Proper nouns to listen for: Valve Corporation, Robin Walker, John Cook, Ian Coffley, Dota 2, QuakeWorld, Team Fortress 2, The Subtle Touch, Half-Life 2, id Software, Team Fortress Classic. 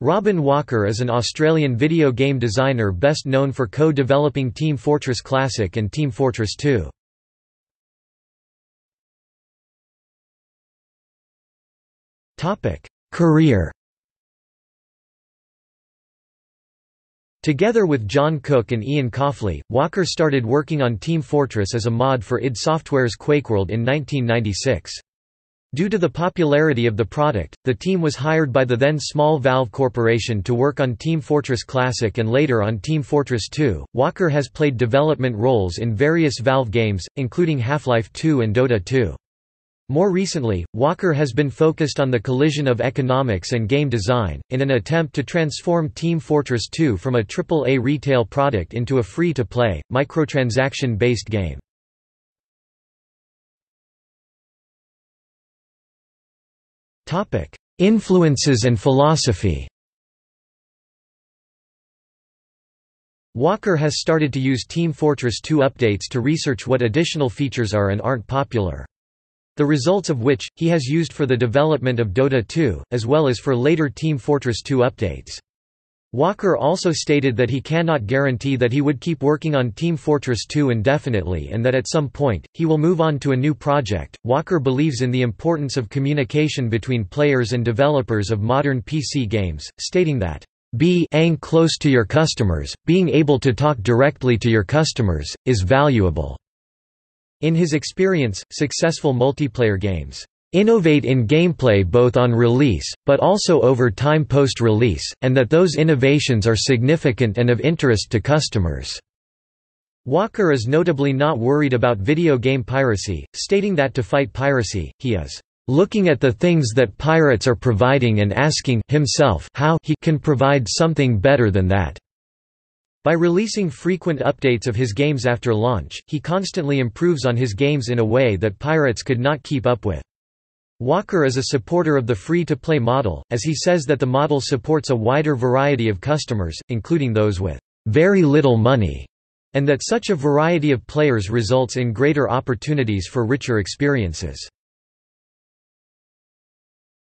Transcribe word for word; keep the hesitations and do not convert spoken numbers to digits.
Robin Walker is an Australian video game designer best known for co-developing Team Fortress Classic and Team Fortress two. Career. Together with John Cook and Ian Coffley, Walker started working on Team Fortress as a mod for id Software's QuakeWorld in nineteen ninety-six. Due to the popularity of the product, the team was hired by the then small Valve Corporation to work on Team Fortress Classic and later on Team Fortress two. Walker has played development roles in various Valve games, including Half-Life two and Dota two. More recently, Walker has been focused on the collision of economics and game design, in an attempt to transform Team Fortress two from a triple A retail product into a free-to-play, microtransaction-based game. Influences and philosophy. Walker has started to use Team Fortress two updates to research what additional features are and aren't popular, the results of which he has used for the development of Dota two, as well as for later Team Fortress two updates. Walker also stated that he cannot guarantee that he would keep working on Team Fortress two indefinitely and that at some point, he will move on to a new project. Walker believes in the importance of communication between players and developers of modern P C games, stating that, being close to your customers, being able to talk directly to your customers, is valuable. In his experience, successful multiplayer games innovate in gameplay both on release, but also over time post-release, and that those innovations are significant and of interest to customers. Walker is notably not worried about video game piracy, stating that to fight piracy, he is looking at the things that pirates are providing and asking himself how he can provide something better than that. By releasing frequent updates of his games after launch, he constantly improves on his games in a way that pirates could not keep up with. Walker is a supporter of the free-to-play model, as he says that the model supports a wider variety of customers, including those with very little money, and that such a variety of players results in greater opportunities for richer experiences.